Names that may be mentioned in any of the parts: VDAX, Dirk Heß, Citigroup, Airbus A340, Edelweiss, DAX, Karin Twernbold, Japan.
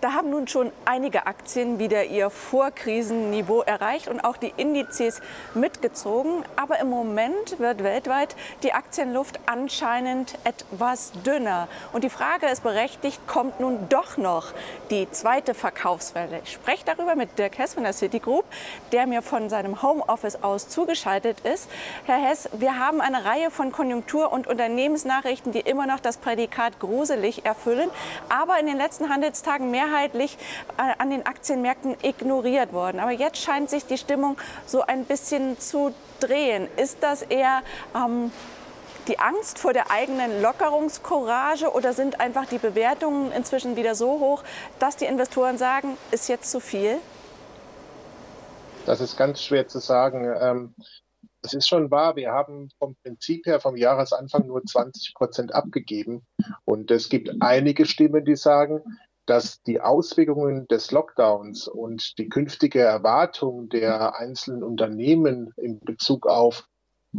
Da haben nun schon einige Aktien wieder ihr Vorkrisenniveau erreicht und auch die Indizes mitgezogen. Aber im Moment wird weltweit die Aktienluft anscheinend etwas dünner. Und die Frage ist berechtigt, kommt nun doch noch die zweite Verkaufswelle? Ich spreche darüber mit Dirk Heß von der Citigroup, der mir von seinem Homeoffice aus zugeschaltet ist. Herr Heß, wir haben eine Reihe von Konjunktur- und Unternehmensnachrichten, die immer noch das Prädikat gruselig erfüllen, aber in den letzten Handelstagen mehrheitlich an den Aktienmärkten ignoriert worden. Aber jetzt scheint sich die Stimmung so ein bisschen zu drehen. Ist das eher die Angst vor der eigenen Lockerungscourage oder sind einfach die Bewertungen inzwischen wieder so hoch, dass die Investoren sagen, ist jetzt zu viel? Das ist ganz schwer zu sagen. Es ist schon wahr, wir haben vom Prinzip her vom Jahresanfang nur 20% abgegeben. Und es gibt einige Stimmen, die sagen, dass die Auswirkungen des Lockdowns und die künftige Erwartung der einzelnen Unternehmen in Bezug auf,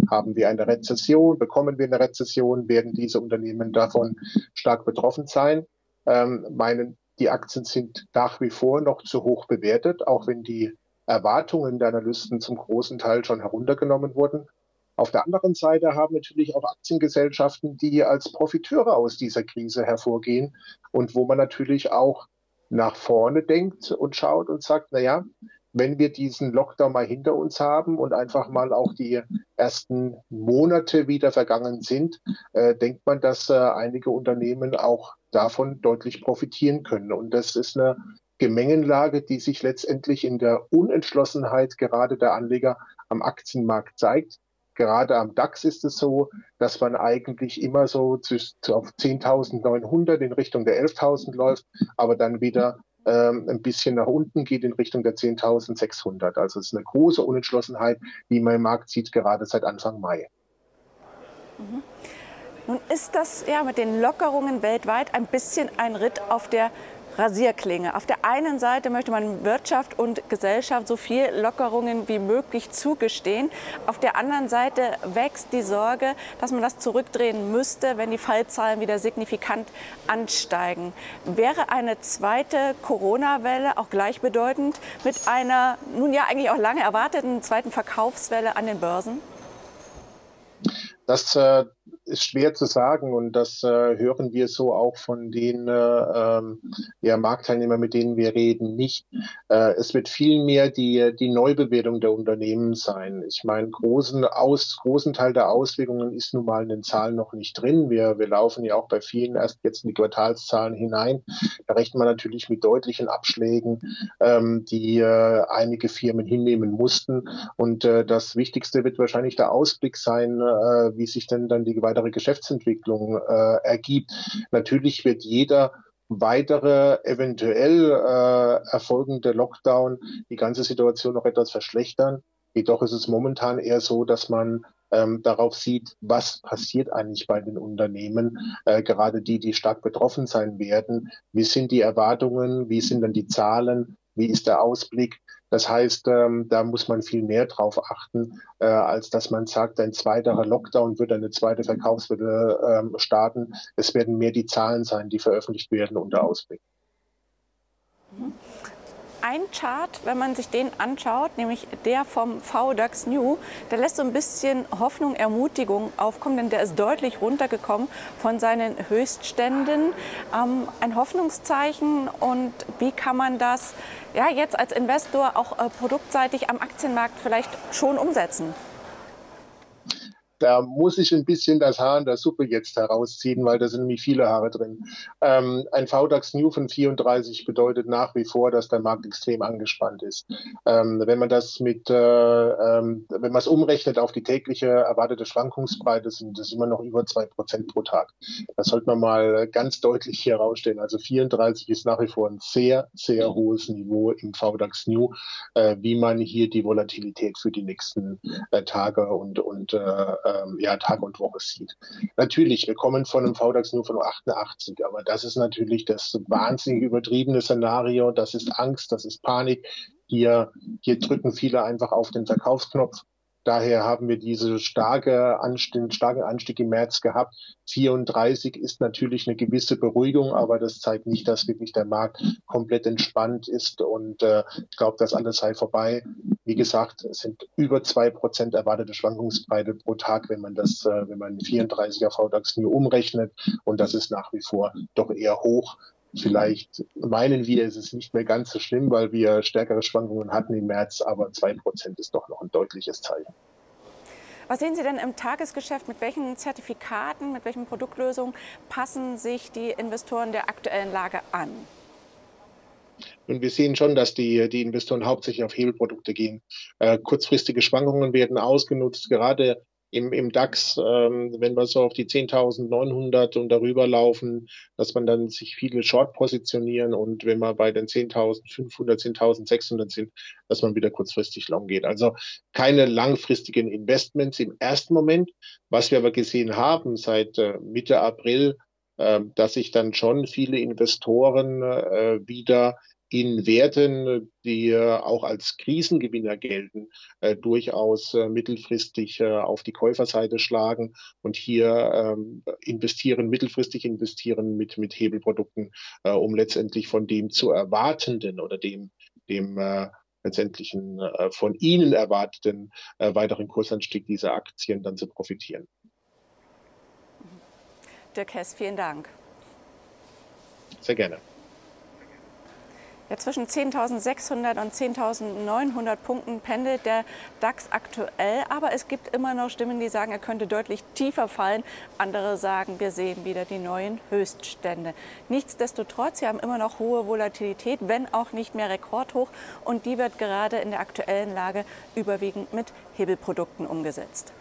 haben wir eine Rezession, bekommen wir eine Rezession, werden diese Unternehmen davon stark betroffen sein, meinen, die Aktien sind nach wie vor noch zu hoch bewertet, auch wenn die Erwartungen der Analysten zum großen Teil schon heruntergenommen wurden. Auf der anderen Seite haben natürlich auch Aktiengesellschaften, die als Profiteure aus dieser Krise hervorgehen und wo man natürlich auch nach vorne denkt und schaut und sagt, naja, wenn wir diesen Lockdown mal hinter uns haben und einfach mal auch die ersten Monate wieder vergangen sind, denkt man, dass einige Unternehmen auch davon deutlich profitieren können. Und das ist eine Gemengenlage, die sich letztendlich in der Unentschlossenheit gerade der Anleger am Aktienmarkt zeigt. Gerade am DAX ist es so, dass man eigentlich immer so auf 10.900 in Richtung der 11.000 läuft, aber dann wieder ein bisschen nach unten geht in Richtung der 10.600. Also es ist eine große Unentschlossenheit, die man im Markt sieht, gerade seit Anfang Mai. Mhm. Nun ist das ja mit den Lockerungen weltweit ein bisschen ein Ritt auf der Rasierklinge. Auf der einen Seite möchte man Wirtschaft und Gesellschaft so viel Lockerungen wie möglich zugestehen. Auf der anderen Seite wächst die Sorge, dass man das zurückdrehen müsste, wenn die Fallzahlen wieder signifikant ansteigen. Wäre eine zweite Corona-Welle auch gleichbedeutend mit einer nun ja eigentlich auch lange erwarteten zweiten Verkaufswelle an den Börsen? Das ist schwer zu sagen und das hören wir so auch von den Marktteilnehmern, mit denen wir reden, nicht. Es wird vielmehr die Neubewertung der Unternehmen sein. Ich meine, großen Teil der Auswirkungen ist nun mal in den Zahlen noch nicht drin. Wir laufen ja auch bei vielen erst jetzt in die Quartalszahlen hinein. Da rechnet man natürlich mit deutlichen Abschlägen, die einige Firmen hinnehmen mussten. Und das Wichtigste wird wahrscheinlich der Ausblick sein, wie sich denn dann die weitere Geschäftsentwicklung ergibt. Natürlich wird jeder weitere eventuell erfolgende Lockdown die ganze Situation noch etwas verschlechtern. Jedoch ist es momentan eher so, dass man darauf sieht, was passiert eigentlich bei den Unternehmen, gerade die stark betroffen sein werden. Wie sind die Erwartungen? Wie sind dann die Zahlen? Wie ist der Ausblick? Das heißt, da muss man viel mehr drauf achten, als dass man sagt, ein zweiter Lockdown wird eine zweite Verkaufswelle starten. Es werden mehr die Zahlen sein, die veröffentlicht werden und der Ausblick. Ein Chart, wenn man sich den anschaut, nämlich der vom VDAX New, der lässt so ein bisschen Hoffnung, Ermutigung aufkommen, denn der ist deutlich runtergekommen von seinen Höchstständen. Ein Hoffnungszeichen und wie kann man das ja jetzt als Investor auch produktseitig am Aktienmarkt vielleicht schon umsetzen? Da muss ich ein bisschen das Haar in der Suppe jetzt herausziehen, weil da sind nämlich viele Haare drin. Ein VDAX New von 34 bedeutet nach wie vor, dass der Markt extrem angespannt ist. Wenn man das wenn man es umrechnet auf die tägliche erwartete Schwankungsbreite, sind das immer noch über 2% pro Tag. Das sollte man mal ganz deutlich hier herausstellen. Also 34 ist nach wie vor ein sehr, sehr hohes Niveau im VDAX New, wie man hier die Volatilität für die nächsten Tage Tag und Woche sieht. Natürlich, wir kommen von einem VDAX nur von 88, aber das ist natürlich das wahnsinnig übertriebene Szenario, das ist Angst, das ist Panik. Hier drücken viele einfach auf den Verkaufsknopf Daher haben wir diesen starken Anstieg im März gehabt. 34 ist natürlich eine gewisse Beruhigung, aber das zeigt nicht, dass wirklich der Markt komplett entspannt ist. Und ich glaube, das alles sei vorbei. Wie gesagt, es sind über 2% erwartete Schwankungsbreite pro Tag, wenn man das, wenn man 34er VDAX nur umrechnet. Und das ist nach wie vor doch eher hoch. Vielleicht meinen wir, es ist nicht mehr ganz so schlimm, weil wir stärkere Schwankungen hatten im März, aber 2% ist doch noch ein deutliches Zeichen. Was sehen Sie denn im Tagesgeschäft? Mit welchen Zertifikaten, mit welchen Produktlösungen passen sich die Investoren der aktuellen Lage an? Und wir sehen schon, dass die Investoren hauptsächlich auf Hebelprodukte gehen. Kurzfristige Schwankungen werden ausgenutzt, gerade im DAX, wenn wir so auf die 10.900 und darüber laufen, dass man dann sich viele Short positionieren, und wenn wir bei den 10.500, 10.600 sind, dass man wieder kurzfristig long geht. Also keine langfristigen Investments im ersten Moment. Was wir aber gesehen haben seit Mitte April, dass sich dann schon viele Investoren wieder in Werten, die auch als Krisengewinner gelten, durchaus mittelfristig auf die Käuferseite schlagen und hier mittelfristig investieren mit Hebelprodukten, um letztendlich von dem zu erwartenden oder dem letztendlichen von ihnen erwarteten weiteren Kursanstieg dieser Aktien dann zu profitieren. Dirk Heß, vielen Dank. Sehr gerne. Ja, zwischen 10.600 und 10.900 Punkten pendelt der DAX aktuell. Aber es gibt immer noch Stimmen, die sagen, er könnte deutlich tiefer fallen. Andere sagen, wir sehen wieder die neuen Höchststände. Nichtsdestotrotz, wir haben immer noch hohe Volatilität, wenn auch nicht mehr rekordhoch. Und die wird gerade in der aktuellen Lage überwiegend mit Hebelprodukten umgesetzt.